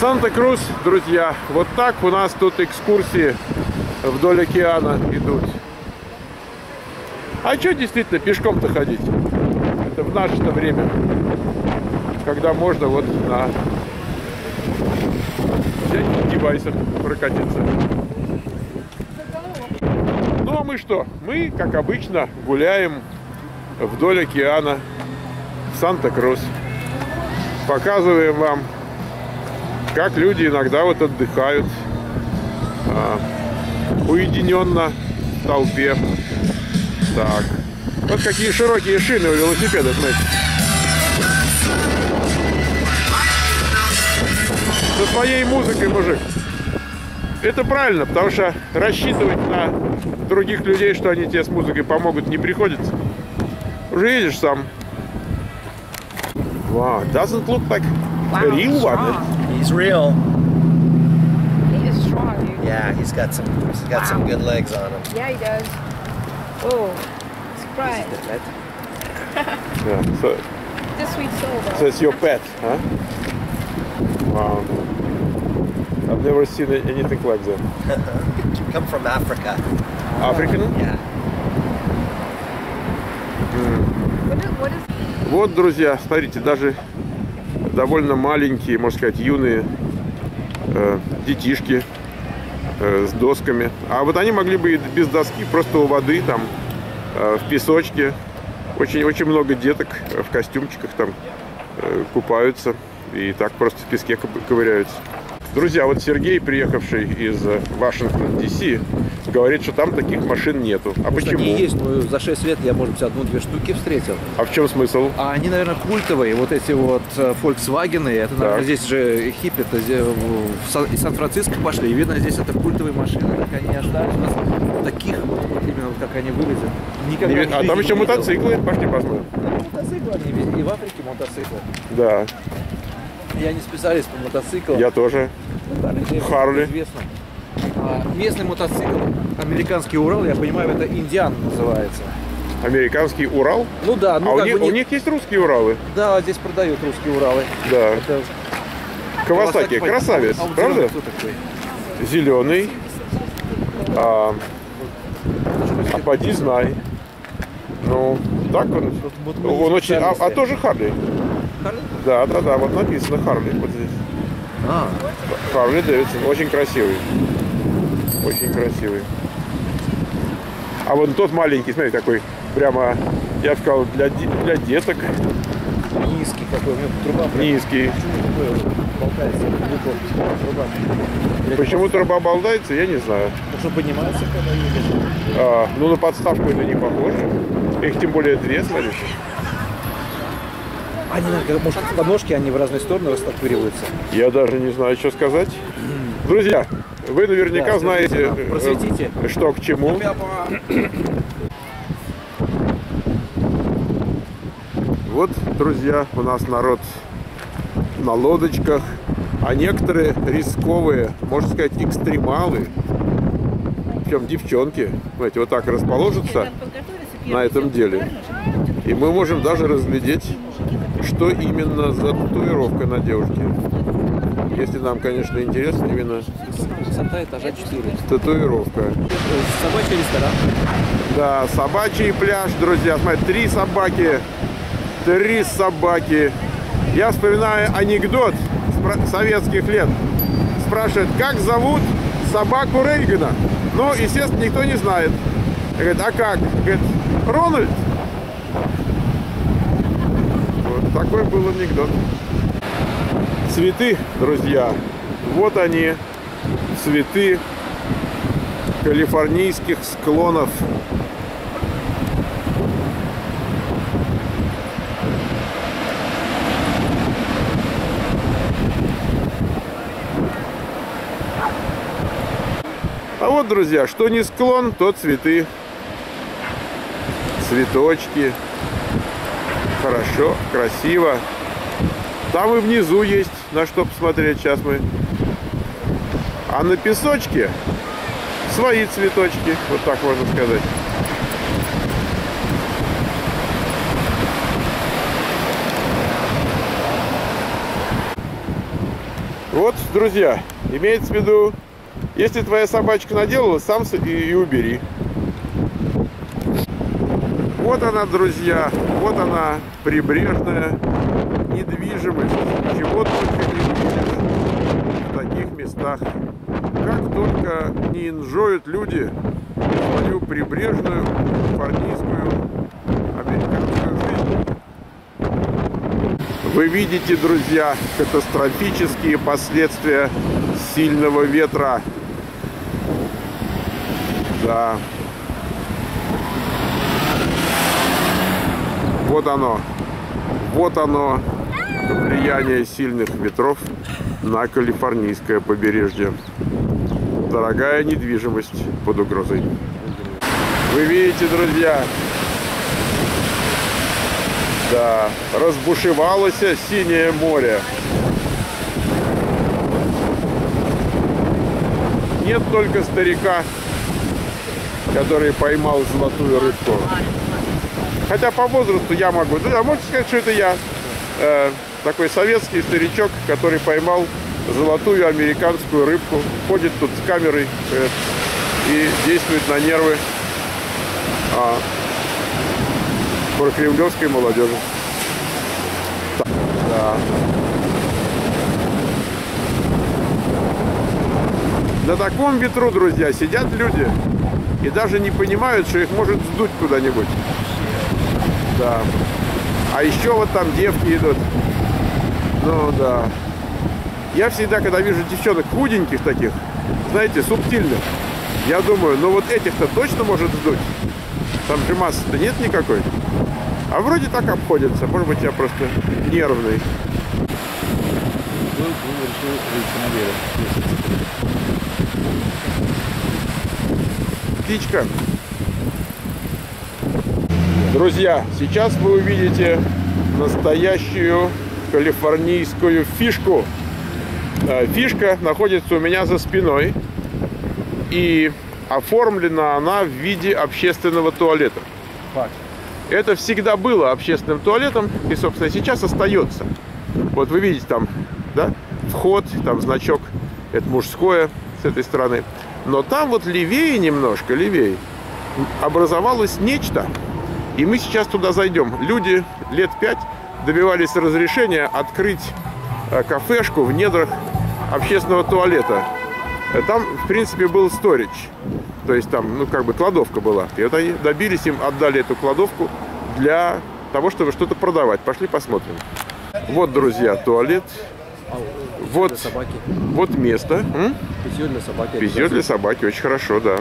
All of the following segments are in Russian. Санта-Круз, друзья, вот так у нас тут экскурсии вдоль океана идут. А что действительно пешком-то ходить? Это в наше-то время, когда можно вот на всяких девайсах прокатиться. Ну а мы что? Мы, как обычно, гуляем вдоль океана Санта-Крус. Показываем вам, как люди иногда вот отдыхают уединенно в толпе. Так, вот какие широкие шины у велосипеда, знаете. Со своей музыкой, мужик. Это правильно, потому что рассчитывать на других людей, что они тебе с музыкой помогут, не приходится. Уже едешь сам. Wow, doesn't look like a real one. He's real. He is strong. Yeah, he's got some good legs on him. Yeah, he does. Oh, surprise. Is it the pet? Yeah, so it's a sweet soul, though. So it's your pet, huh? Wow. I've never seen anything like that. Come from Africa. African? Yeah. Вот, друзья, смотрите, даже довольно маленькие, можно сказать, юные детишки с досками. А вот они могли бы и без доски, просто у воды, там, в песочке. Очень много деток в костюмчиках там купаются и так просто в песке ковыряются. Друзья, вот Сергей, приехавший из Вашингтона, Ди Си, говорит, что там таких машин нету. А почему? Они есть, но за 6 лет я, может быть, одну-две штуки встретил. А в чем смысл? А они, наверное, культовые. Вот эти вот Volkswagen, это, наверное, здесь же хиппи, из Сан-Франциско пошли. И видно, здесь это культовые машины. Так они ожидают у нас таких, вот именно вот как они выглядят. Никогда а там еще мотоциклы. Пошли посмотрим. Мотоциклы они везде. И в Африке мотоциклы. Да. Я не специалист по мотоциклам. Я тоже. Да, Харли. Местный мотоцикл, американский Урал, я понимаю, это Индиан называется. Американский Урал? Ну да. Ну, а у них есть русские Уралы? Да, здесь продают русские Уралы. Да. Это... Кавасаки, красавец, правда? Кто такой? Зеленый. А поди знай. Ну, так он. Он очень... А тоже Харли? Харли? Да, вот написано Харли вот здесь. Харли Дэвидсон, очень красивый. Очень красивый. А вот тот маленький, смотри, такой, прямо, я бы сказал, для деток. Низкий какой, у него труба. Низкий. Почему труба болтается, я не знаю. Что поднимается, когда едет? Ну, на подставку это не похоже. Их тем более две, смотришь. Они, может, подножки, они в разные стороны растопыриваются. Я даже не знаю, что сказать. Друзья, вы наверняка знаете, что к чему. Вот, друзья, у нас народ на лодочках, а некоторые рисковые, можно сказать, экстремалы, причем девчонки, знаете, вот так расположатся на этом деле. И мы можем даже разглядеть, что именно за татуировка на девушке. Если нам, конечно, интересно именно высота этажа 4. Татуировка. Собачий ресторан. Да, собачий пляж, друзья. Смотрите, три собаки. Три собаки. Я вспоминаю анекдот советских лет. Спрашивает, как зовут собаку Рейгана? Ну, естественно, никто не знает. Говорит, а как? Говорит, Рональд. Такой был анекдот. Цветы, друзья. Вот они, цветы калифорнийских склонов. А вот, друзья, что не склон, то цветы. Цветочки. Хорошо, красиво. Там и внизу есть на что посмотреть. Сейчас мы. А на песочке свои цветочки. Вот так можно сказать. Вот, друзья, имеется в виду, если твоя собачка наделала, сам и убери. Вот она, друзья, вот она, прибрежная недвижимость. Чего только не видишь в таких местах. Как только не инжоют люди свою прибрежную, калифорнийскую, американскую жизнь. Вы видите, друзья, катастрофические последствия сильного ветра. Да. Вот оно, влияние сильных ветров на калифорнийское побережье. Дорогая недвижимость под угрозой. Вы видите, друзья, да, разбушевалось синее море. Нет только старика, который поймал золотую рыбку. Хотя по возрасту я могу. Да, можете сказать, что это я. Такой советский старичок, который поймал золотую американскую рыбку. Ходит тут с камерой и действует на нервы прокремлевской молодежи. Да. На таком ветру, друзья, сидят люди и даже не понимают, что их может сдуть куда-нибудь. Да. А еще вот там девки идут. Ну да. Я всегда, когда вижу девчонок худеньких таких, знаете, субтильных, я думаю, ну вот этих-то точно может сдуть. Там же массы-то нет никакой. А вроде так обходится. Может быть, я просто нервный. Птичка. Друзья, сейчас вы увидите настоящую калифорнийскую фишку. Фишка находится у меня за спиной. И оформлена она в виде общественного туалета. Это всегда было общественным туалетом. И, собственно, сейчас остается. Вот вы видите там, да, вход, там значок. Это мужское с этой стороны. Но там вот левее немножко, левее, образовалось нечто. И мы сейчас туда зайдем. Люди лет 5 добивались разрешения открыть кафешку в недрах общественного туалета. Там, в принципе, был сторидж. То есть там, ну, как бы кладовка была. И вот они добились, им отдали эту кладовку для того, чтобы что-то продавать. Пошли посмотрим. Вот, друзья, туалет. Вот, вот место. Питье для собаки. Питье для собаки, очень хорошо, да.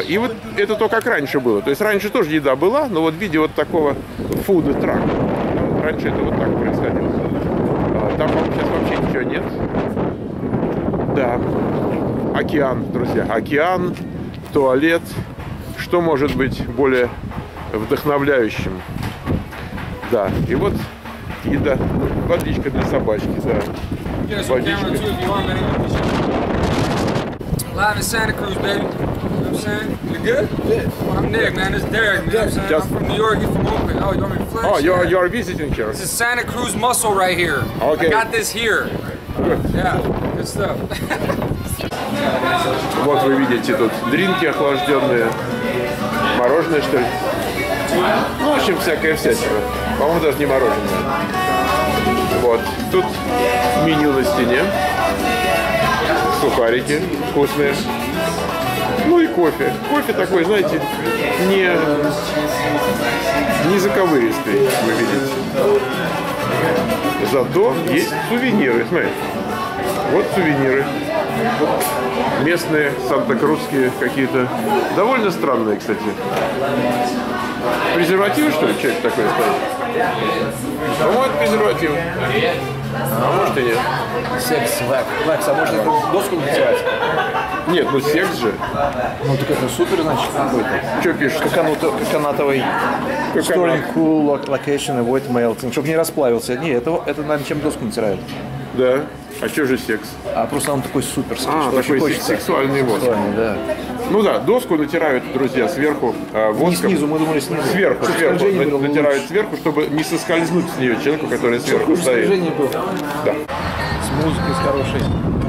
И вот это то, как раньше было. То есть раньше тоже еда была, но вот в виде вот такого фуд-трака. Раньше это вот так происходило. Там сейчас вообще ничего нет. Да. Океан, друзья. Океан, туалет. Что может быть более вдохновляющим? Да. И вот еда. Водичка для собачки, да. Водичка. Live in Santa Cruz, baby. You know what I'm saying? You good? Yeah. Well, I'm Nick, man. It's Derek, man. Yes. I'm from New York. You're from Oakland. Oh, you want me to flex? Oh, you're visiting here. This is Santa Cruz muscle right here. Okay. I got this here. Good. Yeah. Good stuff. Вот вы видите тут дринки охлажденные, мороженое что ли? Ну, в общем, всякое. По-моему, даже не мороженое. Вот. Тут меню на стене. Сухарики вкусные. Ну и кофе. Кофе такой, знаете, не заковыристый, вы видите. Зато есть сувениры. Смотрите. Вот сувениры. Местные, санта-крузские какие-то. Довольно странные, кстати. Презервативы, что ли, человек такой ставит? Ну, вот презерватив. А может и нет. Секс, вакс, а может доску натирать? Нет, ну секс же. Ну так это супер, значит, какой-то. Что пишешь? Коконатовый. Storing cool location, avoid melting. Чтобы не расплавился. Не, это наверное, чем доску натирают. Да. А что же секс? А просто он такой супер. А, такой сексуальный воск. Да. Ну да, доску натирают, друзья, сверху воском. Не снизу, мы думали снизу. Сверху. Натирают сверху, чтобы не соскользнуть с нее человеку, который сверху стоит. Да. музыкой с хорошей.